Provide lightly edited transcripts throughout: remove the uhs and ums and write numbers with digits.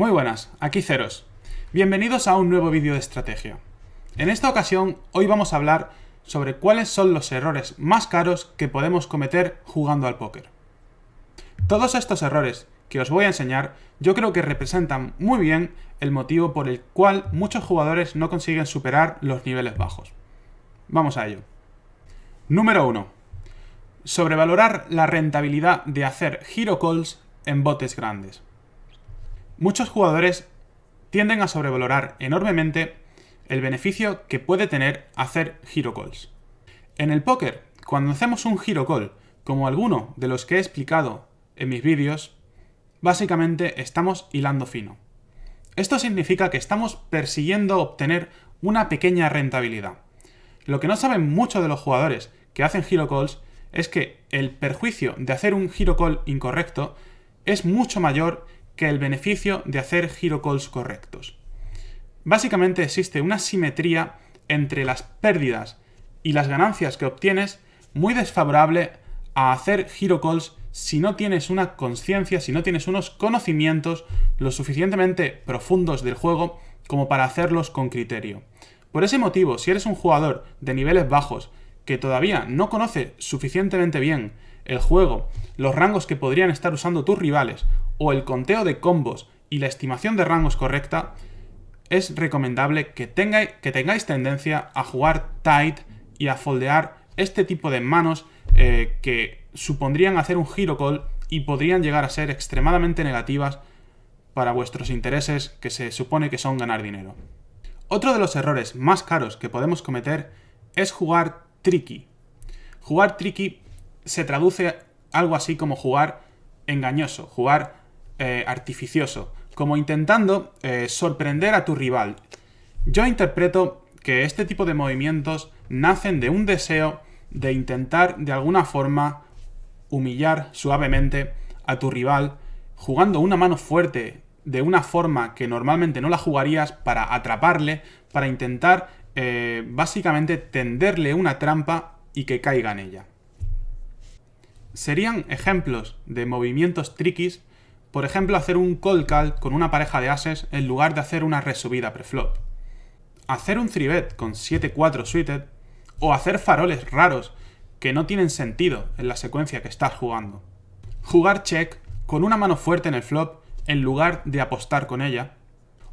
Muy buenas, aquí Zeros. Bienvenidos a un nuevo vídeo de estrategia. En esta ocasión, hoy vamos a hablar sobre cuáles son los errores más caros que podemos cometer jugando al póker. Todos estos errores que os voy a enseñar, yo creo que representan muy bien el motivo por el cual muchos jugadores no consiguen superar los niveles bajos. Vamos a ello. Número 1. Sobrevalorar la rentabilidad de hacer hero calls en botes grandes. Muchos jugadores tienden a sobrevalorar enormemente el beneficio que puede tener hacer hero calls. En el póker, cuando hacemos un hero call, como alguno de los que he explicado en mis vídeos, básicamente estamos hilando fino. Esto significa que estamos persiguiendo obtener una pequeña rentabilidad. Lo que no saben muchos de los jugadores que hacen hero calls es que el perjuicio de hacer un hero call incorrecto es mucho mayor que el beneficio de hacer hero calls correctos. Básicamente existe una simetría entre las pérdidas y las ganancias que obtienes muy desfavorable a hacer hero calls si no tienes una conciencia, si no tienes unos conocimientos lo suficientemente profundos del juego como para hacerlos con criterio. Por ese motivo, si eres un jugador de niveles bajos que todavía no conoce suficientemente bien el juego, los rangos que podrían estar usando tus rivales, o el conteo de combos y la estimación de rangos correcta, es recomendable que tengáis tendencia a jugar tight y a foldear este tipo de manos que supondrían hacer un hero call y podrían llegar a ser extremadamente negativas para vuestros intereses, que se supone que son ganar dinero. Otro de los errores más caros que podemos cometer es jugar tricky. Jugar tricky se traduce algo así como jugar engañoso, jugar artificioso, como intentando sorprender a tu rival. Yo interpreto que este tipo de movimientos nacen de un deseo de intentar de alguna forma humillar suavemente a tu rival, jugando una mano fuerte de una forma que normalmente no la jugarías, para atraparle, para intentar básicamente tenderle una trampa y que caiga en ella. Serían ejemplos de movimientos trickies. Por ejemplo, hacer un call call con una pareja de ases en lugar de hacer una resubida preflop. Hacer un 3-bet con 7-4 suited o hacer faroles raros que no tienen sentido en la secuencia que estás jugando. Jugar check con una mano fuerte en el flop en lugar de apostar con ella.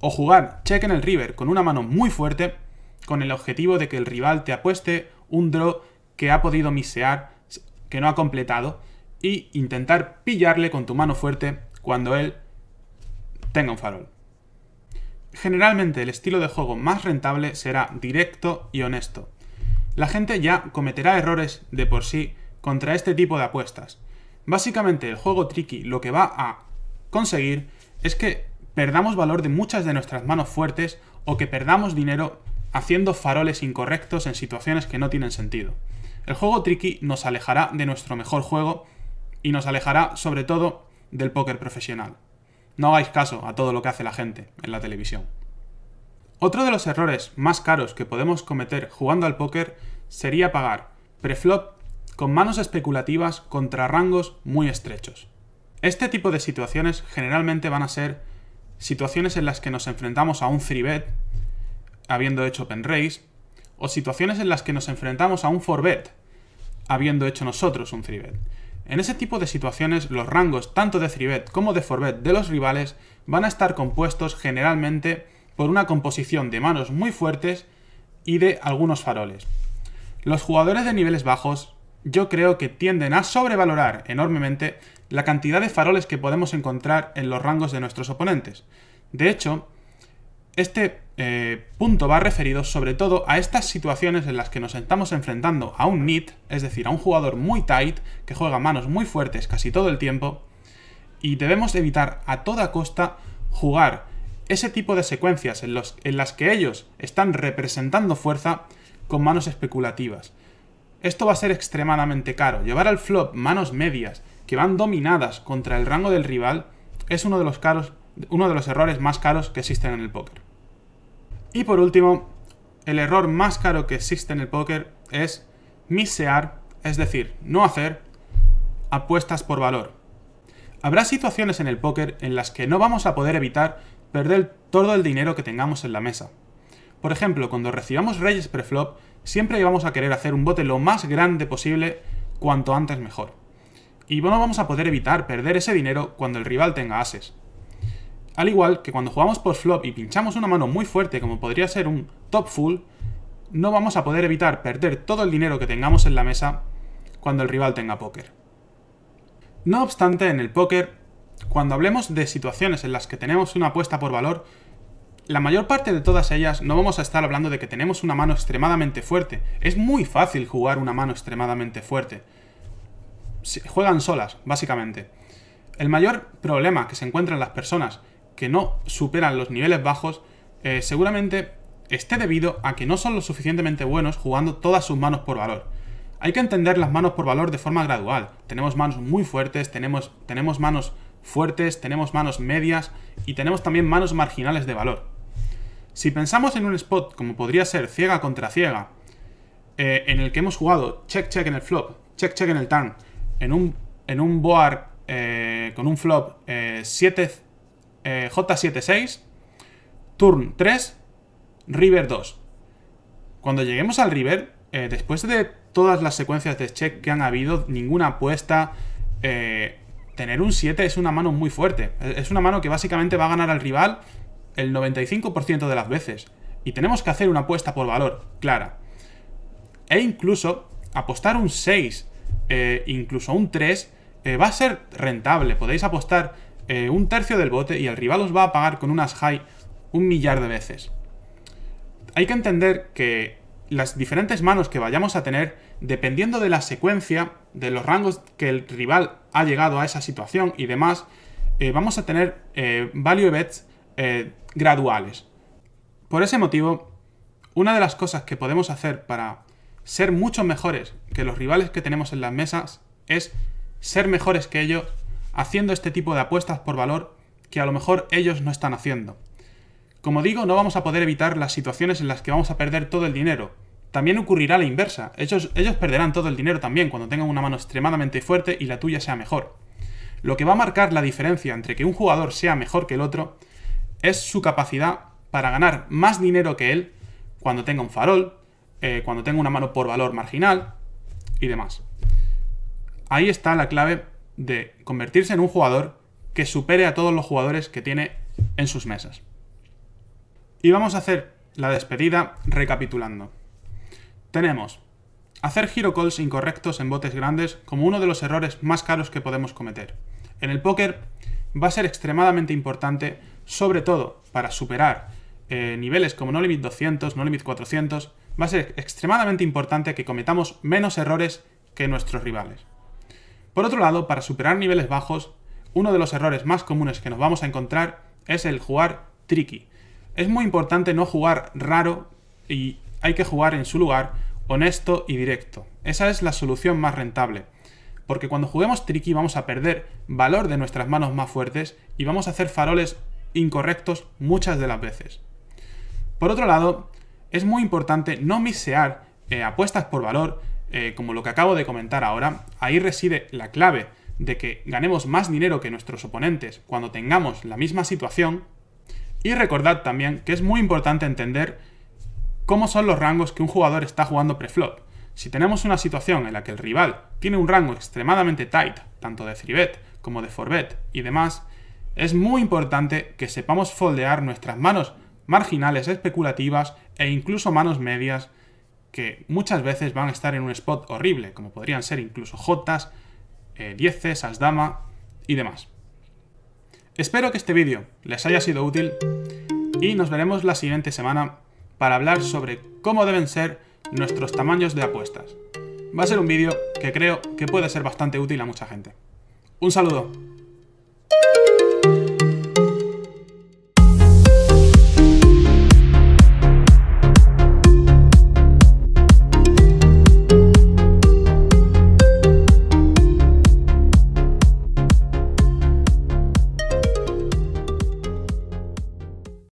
O jugar check en el river con una mano muy fuerte con el objetivo de que el rival te apueste un draw que ha podido misear, que no ha completado, e intentar pillarle con tu mano fuerte cuando él tenga un farol. Generalmente el estilo de juego más rentable será directo y honesto. La gente ya cometerá errores de por sí contra este tipo de apuestas. Básicamente el juego tricky lo que va a conseguir es que perdamos valor de muchas de nuestras manos fuertes o que perdamos dinero haciendo faroles incorrectos en situaciones que no tienen sentido. El juego tricky nos alejará de nuestro mejor juego y nos alejará sobre todo del póker profesional. No hagáis caso a todo lo que hace la gente en la televisión. Otro de los errores más caros que podemos cometer jugando al póker sería pagar preflop con manos especulativas contra rangos muy estrechos. Este tipo de situaciones generalmente van a ser situaciones en las que nos enfrentamos a un 3-bet habiendo hecho open raise, o situaciones en las que nos enfrentamos a un 4-bet habiendo hecho nosotros un 3-bet. En ese tipo de situaciones, los rangos tanto de 3-bet como de 4-bet de los rivales van a estar compuestos generalmente por una composición de manos muy fuertes y de algunos faroles. Los jugadores de niveles bajos, yo creo que tienden a sobrevalorar enormemente la cantidad de faroles que podemos encontrar en los rangos de nuestros oponentes. De hecho, este punto va referido sobre todo a estas situaciones en las que nos estamos enfrentando a un nit, es decir, a un jugador muy tight, que juega manos muy fuertes casi todo el tiempo, y debemos evitar a toda costa jugar ese tipo de secuencias en las que ellos están representando fuerza con manos especulativas. Esto va a ser extremadamente caro. Llevar al flop manos medias que van dominadas contra el rango del rival es uno de los errores más caros que existen en el póker. Y por último, el error más caro que existe en el póker es misear, es decir, no hacer apuestas por valor. Habrá situaciones en el póker en las que no vamos a poder evitar perder todo el dinero que tengamos en la mesa. Por ejemplo, cuando recibamos reyes preflop, siempre vamos a querer hacer un bote lo más grande posible, cuanto antes mejor. Y no vamos a poder evitar perder ese dinero cuando el rival tenga ases. Al igual que cuando jugamos por flop y pinchamos una mano muy fuerte como podría ser un top full, no vamos a poder evitar perder todo el dinero que tengamos en la mesa cuando el rival tenga póker. No obstante, en el póker, cuando hablemos de situaciones en las que tenemos una apuesta por valor, la mayor parte de todas ellas no vamos a estar hablando de que tenemos una mano extremadamente fuerte. Es muy fácil jugar una mano extremadamente fuerte. Juegan solas, básicamente. El mayor problema que se encuentran las personas que no superan los niveles bajos seguramente esté debido a que no son lo suficientemente buenos jugando todas sus manos por valor. Hay que entender las manos por valor de forma gradual. Tenemos manos muy fuertes, tenemos manos fuertes, tenemos manos medias y tenemos también manos marginales de valor. Si pensamos en un spot como podría ser ciega contra ciega, en el que hemos jugado check-check en el flop, check-check en el turn, en un board con un flop J7-6, turn 3, river 2. Cuando lleguemos al river, después de todas las secuencias de check que han habido, ninguna apuesta, tener un 7 es una mano muy fuerte. Es una mano que básicamente va a ganar al rival el 95% de las veces. Y tenemos que hacer una apuesta por valor clara. E incluso apostar un 6, incluso un 3, va a ser rentable. Podéis apostar un tercio del bote y el rival os va a pagar con unas high 1.000.000 de veces. Hay que entender que las diferentes manos que vayamos a tener, dependiendo de la secuencia, de los rangos que el rival ha llegado a esa situación y demás, vamos a tener value bets graduales. Por ese motivo, una de las cosas que podemos hacer para ser mucho mejores que los rivales que tenemos en las mesas es ser mejores que ellos haciendo este tipo de apuestas por valor que a lo mejor ellos no están haciendo. Como digo, no vamos a poder evitar las situaciones en las que vamos a perder todo el dinero. También ocurrirá la inversa. Ellos perderán todo el dinero también cuando tengan una mano extremadamente fuerte y la tuya sea mejor. Lo que va a marcar la diferencia entre que un jugador sea mejor que el otro es su capacidad para ganar más dinero que él cuando tenga un farol, cuando tenga una mano por valor marginal y demás. Ahí está la clave de convertirse en un jugador que supere a todos los jugadores que tiene en sus mesas. Y vamos a hacer la despedida recapitulando. Tenemos hacer hero calls incorrectos en botes grandes como uno de los errores más caros que podemos cometer. En el póker va a ser extremadamente importante, sobre todo para superar niveles como no limit 200, no limit 400, va a ser extremadamente importante que cometamos menos errores que nuestros rivales. Por otro lado, para superar niveles bajos, uno de los errores más comunes que nos vamos a encontrar es el jugar tricky. Es muy importante no jugar raro y hay que jugar en su lugar honesto y directo. Esa es la solución más rentable, porque cuando juguemos tricky vamos a perder valor de nuestras manos más fuertes y vamos a hacer faroles incorrectos muchas de las veces. Por otro lado, es muy importante no mixear apuestas por valor como lo que acabo de comentar ahora. Ahí reside la clave de que ganemos más dinero que nuestros oponentes cuando tengamos la misma situación. Y recordad también que es muy importante entender cómo son los rangos que un jugador está jugando preflop. Si tenemos una situación en la que el rival tiene un rango extremadamente tight, tanto de 3-bet como de 4-bet y demás, es muy importante que sepamos foldear nuestras manos marginales especulativas e incluso manos medias que muchas veces van a estar en un spot horrible, como podrían ser incluso jotas, 10s, as-dama y demás. Espero que este vídeo les haya sido útil y nos veremos la siguiente semana para hablar sobre cómo deben ser nuestros tamaños de apuestas. Va a ser un vídeo que creo que puede ser bastante útil a mucha gente. ¡Un saludo!